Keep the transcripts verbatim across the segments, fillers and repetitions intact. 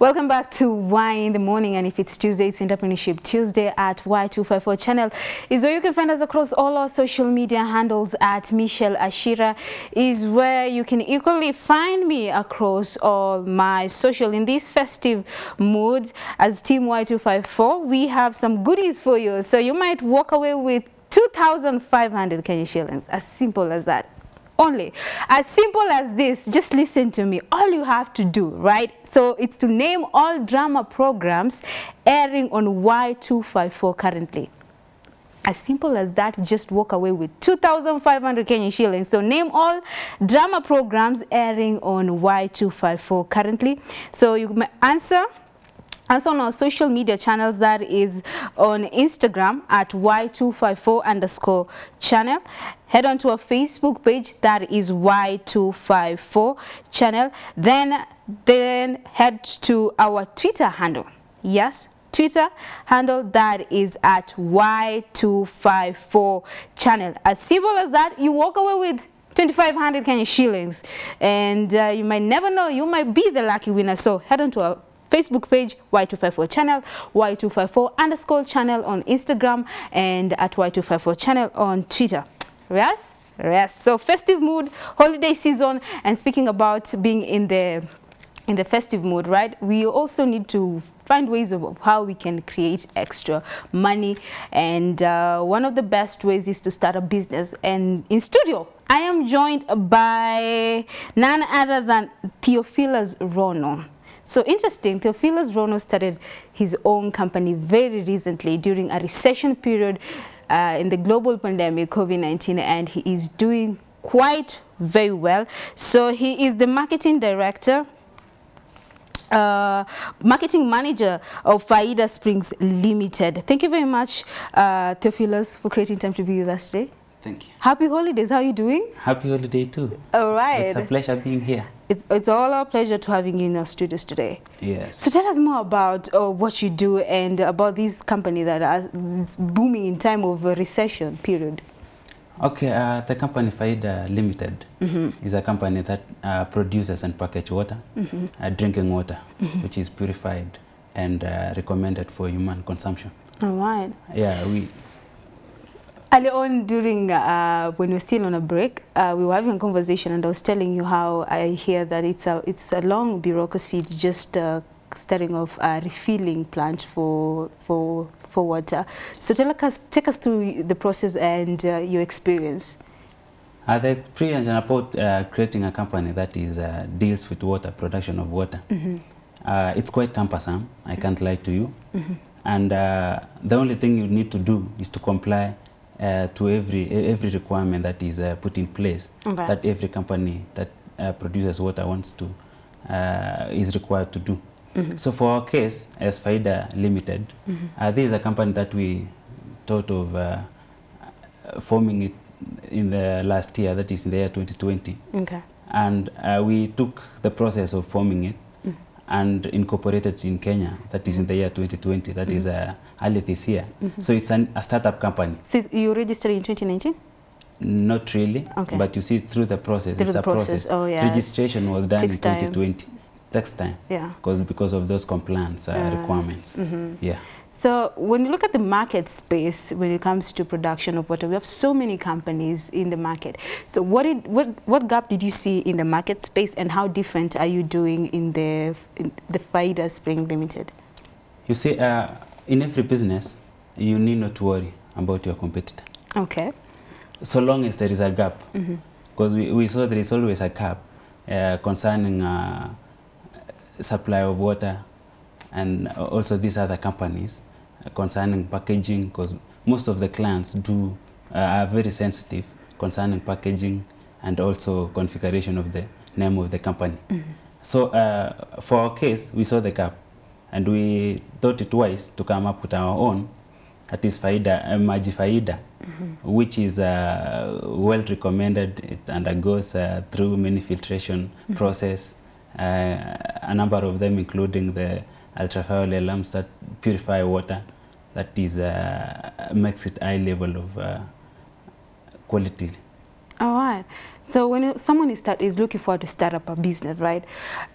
Welcome back to Y in the Morning, and if it's Tuesday, it's Entrepreneurship Tuesday at Y two five four Channel is where you can find us across all our social media handles at Michelle Ashira, is where you can equally find me across all my social. In this festive mood, as Team Y two five four, we have some goodies for you, so you might walk away with two thousand five hundred Kenyan shillings, as simple as that. Only as simple as this. Just listen to me. All you have to do, right? So it's to name all drama programs airing on Y two five four currently. As simple as that, just walk away with two thousand five hundred Kenyan shillings. So name all drama programs airing on Y two five four currently. So you may answer. Also on our social media channels, that is on Instagram at Y two five four underscore channel. Head on to our Facebook page, that is Y two five four channel. Then, then head to our Twitter handle. Yes, Twitter handle, that is at Y two five four channel. As simple as that, you walk away with two thousand five hundred Kenyan shillings. And uh, you might never know, you might be the lucky winner. So head on to our Facebook page, Y two five four Channel, Y two five four underscore channel on Instagram, and at Y two five four Channel on Twitter. Yes? Yes. So festive mood, holiday season, and speaking about being in the in the festive mood, right? We also need to find ways of how we can create extra money, and uh, one of the best ways is to start a business. And in studio, I am joined by none other than Theophilus Rono. So interesting, Theophilus Rono started his own company very recently during a recession period uh, in the global pandemic, COVID nineteen, and he is doing quite very well. So he is the marketing director, uh, marketing manager of Fayida Springs Limited. Thank you very much, uh, Theophilus, for creating time to be with us today. Thank you. Happy holidays. How are you doing? Happy holiday too. All right. It's a pleasure being here. It's, it's all our pleasure to having you in our studios today. Yes. So tell us more about uh, what you do and about this company that is booming in time of a recession period. Okay. Uh, the company Fayida Limited mm-hmm. is a company that uh, produces and packages water, mm-hmm. uh, drinking water, mm-hmm. which is purified and uh, recommended for human consumption. All right. Yeah. We. Early on, during uh, when we were still on a break, uh, we were having a conversation, and I was telling you how I hear that it's a it's a long bureaucracy to just uh, starting off a refilling plant for for for water. So tell us, take us through the process and uh, your experience. Uh, the experience about uh, creating a company that is uh, deals with water, production of water. Mm-hmm. uh, it's quite cumbersome. I can't lie to you. Mm-hmm. And uh, the only thing you need to do is to comply Uh, to every every requirement that is uh, put in place, okay. that every company that uh, produces water wants to uh, is required to do. Mm-hmm. So for our case, as Fayida Limited, mm-hmm. uh, this is a company that we thought of uh, forming it in the last year, that is in the year twenty twenty. Okay. And uh, we took the process of forming it mm-hmm. and incorporated in Kenya, that is in the year twenty twenty, that mm-hmm. is uh, early this year. Mm-hmm. So it's an, a startup company. So you registered in twenty nineteen? Not really, okay. But you see through the process. Through it's the a process, process. Oh, yeah. Registration was done in twenty twenty. Time. Takes time, yeah. Because, because of those compliance uh, uh, requirements, mm-hmm. yeah. So when you look at the market space, when it comes to production of water, we have so many companies in the market. So what did what what gap did you see in the market space, and how different are you doing in the in the Fayida Springs Limited? You see, uh, in every business, you need not worry about your competitor. Okay. So long as there is a gap, because mm-hmm. we we saw there is always a gap uh, concerning uh, supply of water, and also these other companies uh, concerning packaging, because most of the clients do uh, are very sensitive concerning packaging and also configuration of the name of the company. Mm-hmm. So uh, for our case, we saw the gap, and we thought it wise to come up with our own, that is Fayida, uh, Maji Fayida, mm-hmm. which is uh, well recommended. It undergoes uh, through many filtration mm-hmm. process, uh, a number of them including the ultraviolet lamps that purify water, that is uh, makes it high level of uh, quality. All right. So when someone is, start, is looking forward to start up a business, right,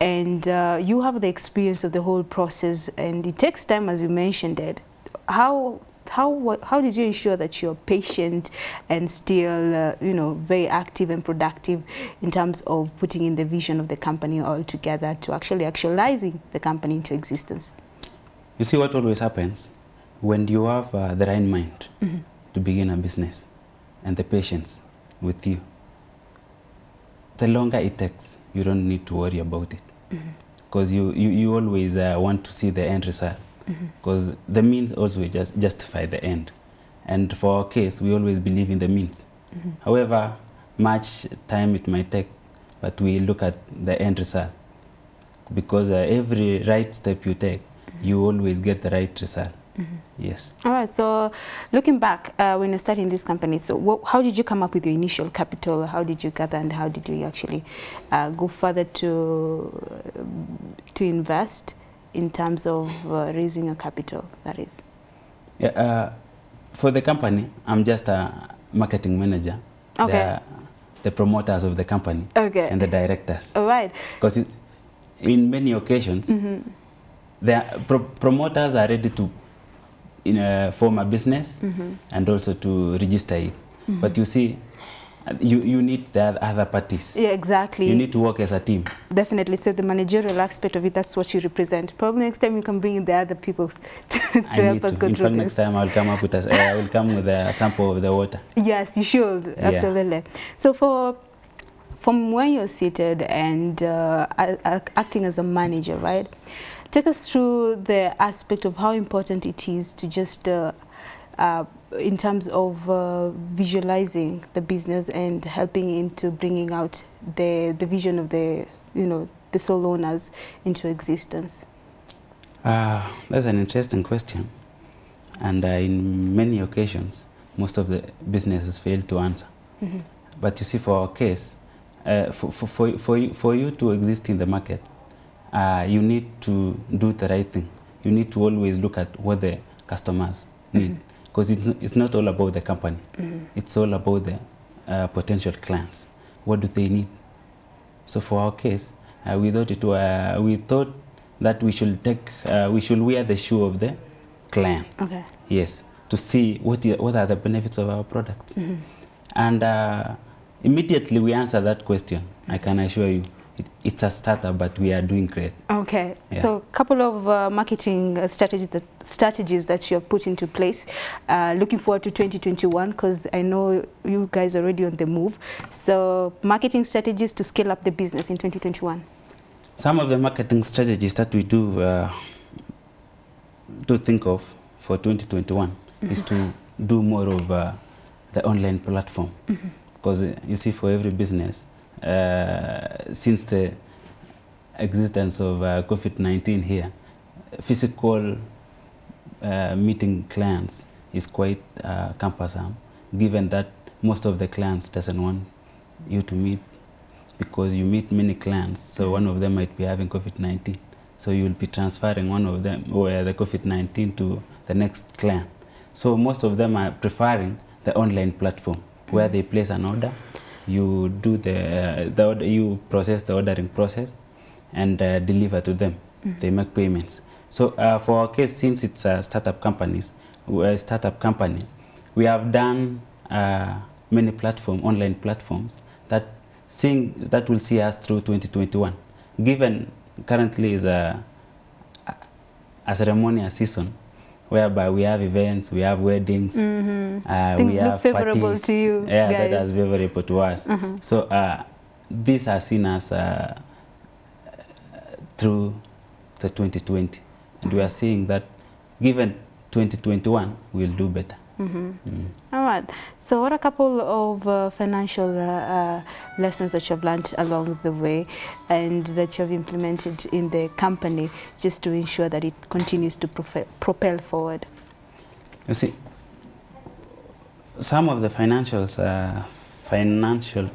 and uh, you have the experience of the whole process, and it takes time, as you mentioned it, how how how did you ensure that you're patient and still uh, you know, very active and productive in terms of putting in the vision of the company all together to actually actualizing the company into existence? You see, what always happens when you have uh, the right mind mm-hmm. to begin a business and the patience with you, the longer it takes, you don't need to worry about it because mm-hmm. you, you you always uh, want to see the end result, because mm-hmm. the means also just justify the end, and for our case we always believe in the means. Mm-hmm. However much time it might take, but we look at the end result, because uh, every right step you take, mm-hmm. you always get the right result. Mm-hmm. Yes. All right. So, looking back, uh, when you're starting this company, so what, how did you come up with your initial capital? How did you gather, and how did you actually uh, go further to uh, to invest in terms of uh, raising a capital? That is. Yeah. Uh, for the company, I'm just a marketing manager. Okay. The, the promoters of the company. Okay. And the directors. All right. Because in many occasions, mm-hmm. the pro promoters are ready to. In a form a business mm-hmm. and also to register it. Mm-hmm. But you see, you, you need the other parties. Yeah, exactly. You need to work as a team. Definitely. So the managerial aspect of it, that's what you represent. Probably next time you can bring in the other people to, to help us go through this. In fact, next time I'll come up with a, uh, I will come with a sample of the water. Yes, you should. Absolutely. Yeah. So for from where you're seated and uh, acting as a manager, right? Take us through the aspect of how important it is to just, uh, uh, in terms of uh, visualizing the business and helping into bringing out the the vision of the, you know, the sole owners into existence. Uh, that's an interesting question, and uh, in many occasions, most of the businesses fail to answer. Mm-hmm. But you see, for our case, uh, for, for for for you, for you to exist in the market. Uh, you need to do the right thing. You need to always look at what the customers need, because mm-hmm. it's, it's not all about the company. Mm-hmm. It's all about the uh, potential clients. What do they need? So for our case, uh, we thought it were, we thought that we should take uh, we should wear the shoe of the client. Okay. Yes, to see what is, what are the benefits of our products, mm-hmm. and uh, immediately we answer that question. I can assure you. It, it's a startup, but we are doing great. Okay, yeah. So a couple of uh, marketing uh, strategies that strategies that you have put into place. Uh, looking forward to twenty twenty-one, because I know you guys are already on the move. So marketing strategies to scale up the business in twenty twenty-one. Some of the marketing strategies that we do uh, to think of for twenty twenty-one mm-hmm. is to do more of uh, the online platform, because mm-hmm. uh, you see, for every business. Uh, since the existence of uh, COVID nineteen here, physical uh, meeting clients is quite uh, cumbersome, given that most of the clients doesn't want you to meet, because you meet many clients, so one of them might be having COVID nineteen, so you will be transferring one of them or uh, the COVID nineteen to the next client. So most of them are preferring the online platform, where they place an order. You do the, uh, the order, you process the ordering process and uh, deliver to them. Mm-hmm. They make payments. So uh, for our case, since it's a startup companies, we're a startup company, we have done uh, many platform, online platforms that seeing, that will see us through twenty twenty-one. Given currently is a, a ceremonial season, whereby we have events, we have weddings, mm-hmm. uh, things we look have favorable parties, to you yeah, guys. That is favorable to us. Uh-huh. So uh, these are seen as uh, through the twenty twenty, and we are seeing that given twenty twenty-one, we'll do better. Mm-hmm. Mm. All right. So what are a couple of uh, financial uh, uh, lessons that you've learned along the way and that you've implemented in the company just to ensure that it continues to propel forward? You see, some of the financials, uh, financial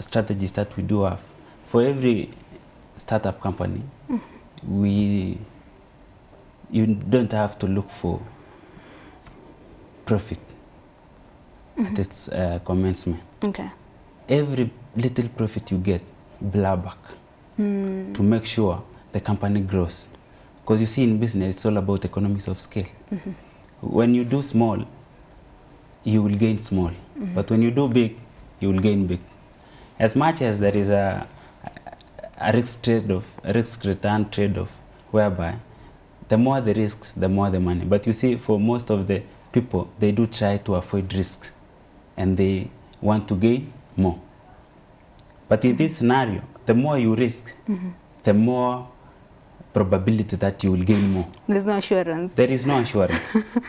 strategies that we do have, for every startup company, mm-hmm. we you don't have to look for profit mm-hmm. at its uh, commencement. Okay. every little profit you get, blah back mm. to make sure the company grows. Because you see, in business, it's all about economies of scale. Mm-hmm. When you do small, you will gain small. Mm-hmm. But when you do big, you will gain big. As much as there is a, a risk trade-off, a risk-return trade-off, whereby the more the risks, the more the money. But you see, for most of the people, they do try to avoid risks, and they want to gain more. But in this scenario, the more you risk, mm-hmm. the more probability that you will gain more. There's no assurance. There is no assurance.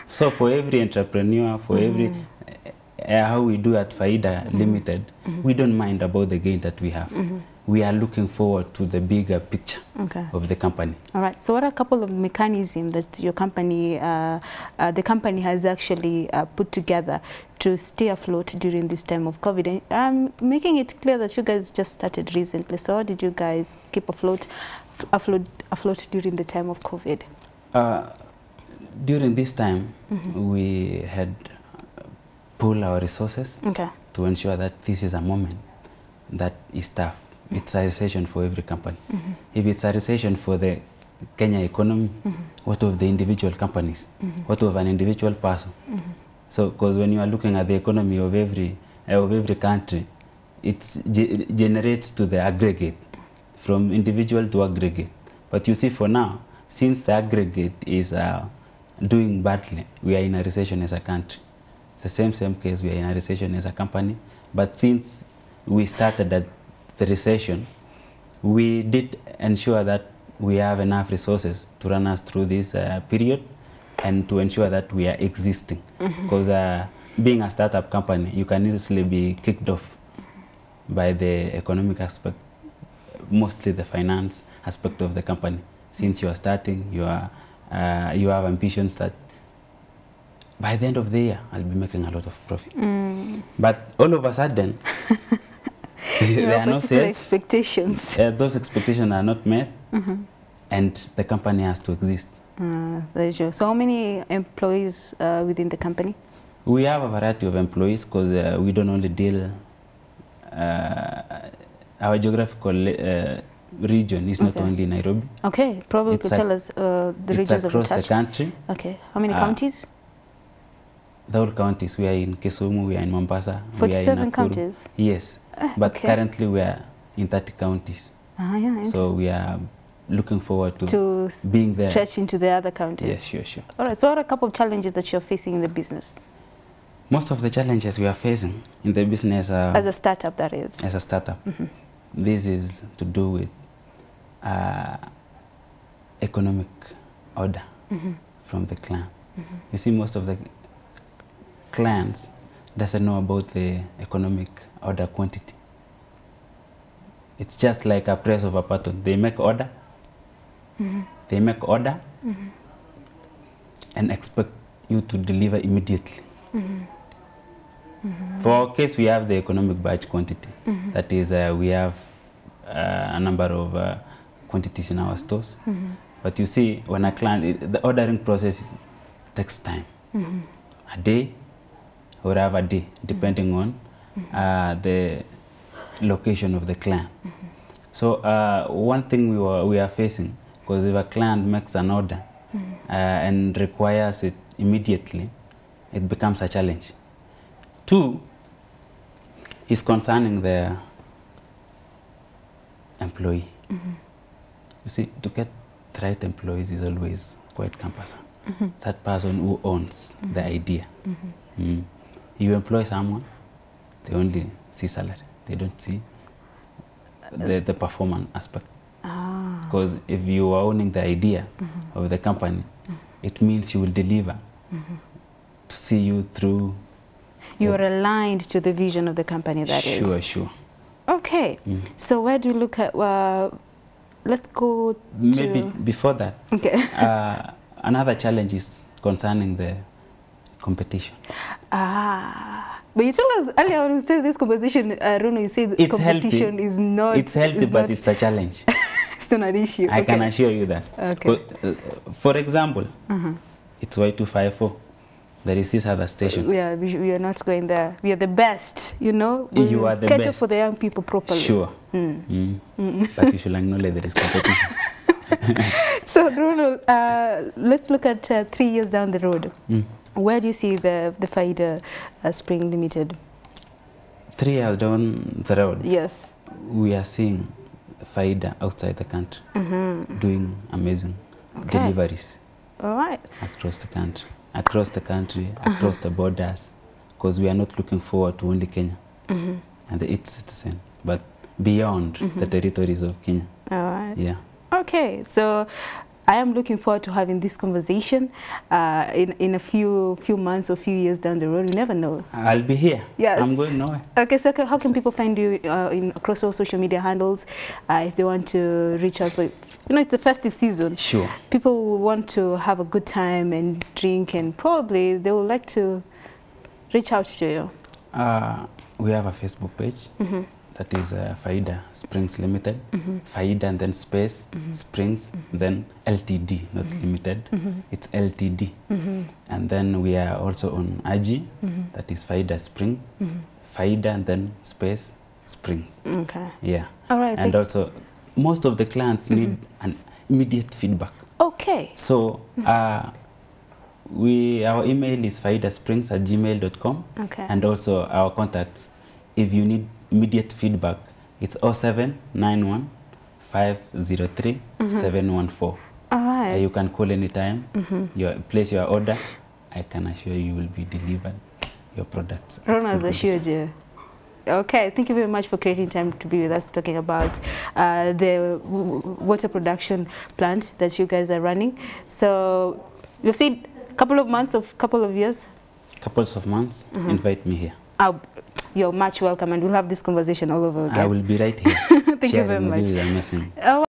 So for every entrepreneur, for mm. every, uh, how we do at Fayida mm. Limited, mm-hmm. we don't mind about the gain that we have. Mm-hmm. We are looking forward to the bigger picture okay. of the company. All right. So what are a couple of mechanisms that your company, uh, uh, the company has actually uh, put together to stay afloat during this time of COVID? And I'm making it clear that you guys just started recently. So how did you guys keep afloat, afloat, afloat during the time of COVID? Uh, during this time, mm-hmm. we had pulled our resources okay. to ensure that this is a moment that is tough. It's a recession for every company. Mm-hmm. If it's a recession for the Kenya economy, mm-hmm. what of the individual companies? Mm-hmm. What of an individual person? Mm-hmm. So, because when you are looking at the economy of every uh, of every country, it's, it generates to the aggregate, from individual to aggregate. But you see, for now, since the aggregate is uh, doing badly, we are in a recession as a country. The same same case, we are in a recession as a company. But since we started at the recession, we did ensure that we have enough resources to run us through this uh, period and to ensure that we are existing. Because mm-hmm. uh, being a startup company, you can easily be kicked off by the economic aspect, mostly the finance aspect of the company. Since you are starting, you, are, uh, you have ambitions that by the end of the year, I'll be making a lot of profit. Mm. But all of a sudden, there are no sales. Expectations. Uh, those expectations are not met, mm-hmm. and the company has to exist. Uh, that's true. So how many employees uh, within the company? We have a variety of employees because uh, we don't only deal... Uh, our geographical uh, region is okay. not only Nairobi. Okay, probably could tell us uh, the regions of the country. It's across the country. Okay, how many uh, counties? The whole counties. We are in Kisumu, we are in Mombasa. forty-seven counties? Yes. But okay. currently we are in thirty counties. Ah, yeah, so we are looking forward to, to being there. Stretch into the other counties. Yes, sure, sure. All right. So what are a couple of challenges that you're facing in the business? Most of the challenges we are facing in the business are... As a startup, that is. As a startup. Mm-hmm. This is to do with uh, economic order mm-hmm. from the clan. Mm-hmm. You see, most of the clients doesn't know about the economic order quantity. It's just like a press of a button. They make order, mm-hmm. they make order, mm-hmm. and expect you to deliver immediately. Mm-hmm. Mm-hmm. For our case, we have the economic batch quantity. Mm-hmm. That is, uh, we have uh, a number of uh, quantities in our stores. Mm-hmm. But you see, when a client, it, the ordering process takes time. Mm-hmm. A day or half a day, depending mm-hmm. on Uh, the location of the client. Mm-hmm. So uh, one thing we, were, we are facing, because if a client makes an order mm-hmm. uh, and requires it immediately, it becomes a challenge. Two is concerning the employee. Mm-hmm. You see, to get the right employees is always quite cumbersome. Mm-hmm. That person who owns mm-hmm. the idea. Mm-hmm. Mm. You employ someone, they only see salary. They don't see the, the performance aspect. Because ah. if you are owning the idea mm-hmm. of the company, mm-hmm. it means you will deliver mm-hmm. to see you through. You are aligned to the vision of the company, that sure, is. Sure, sure. Okay. Mm-hmm. So where do you look at, uh, let's go to... Maybe before that, okay. uh, another challenge is concerning the competition. Ah. But you told us earlier when we said this competition, uh, Rono, you said it's competition healthy. Is not... It's healthy, but not, it's a challenge. It's not an issue. I okay. can assure you that. Okay. But, uh, for example, uh-huh. it's Y two five four. there is this other station. Yeah, we, we are not going there. We are the best, you know. We you are the cater best. for the young people properly. Sure. Mm. Mm. Mm. But you should acknowledge there is competition. So, Rono, uh, let's look at uh, three years down the road. Mm. Where do you see the, the Fayida uh, Spring Limited? Three years down the road. Yes. We are seeing Fayida outside the country, mm-hmm. doing amazing okay. deliveries. All right. Across the country. Across the country, across uh-huh. the borders, because we are not looking forward to only Kenya mm-hmm. and its citizen, but beyond mm-hmm. the territories of Kenya. All right. Yeah. Okay, so I am looking forward to having this conversation uh, in in a few few months or few years down the road. You never know. I'll be here. Yes. I'm going nowhere. Okay, so how can people find you uh, in across all social media handles uh, if they want to reach out for? You know, it's a festive season. Sure. People will want to have a good time and drink, and probably they would like to reach out to you. Uh, we have a Facebook page mm-hmm. that is uh, Fayida Springs Limited. Mm-hmm. Fayida and then space, mm-hmm. Springs, mm-hmm. then L T D, not mm-hmm. limited. Mm-hmm. It's L T D. Mm-hmm. And then we are also on I G, mm-hmm. that is Fayida Spring, mm-hmm. Fayida and then space, Springs. Okay. Yeah. All right. And also, most of the clients mm-hmm. need an immediate feedback. Okay. So uh, we our email is fayida springs at gmail dot com. Okay. And also our contacts. If you need immediate feedback, it's oh seven nine one, five oh three, seven one four. All right. Uh, you can call anytime. Mm-hmm. You place your order. I can assure you will be delivered your products. Rono has assured you. Okay, thank you very much for creating time to be with us talking about uh, the w water production plant that you guys are running. So you've seen a couple of months, of couple of years? Couples of months, mm-hmm. invite me here. I'll, you're much welcome, and we'll have this conversation all over again. I will be right here. Thank Sharing you very much.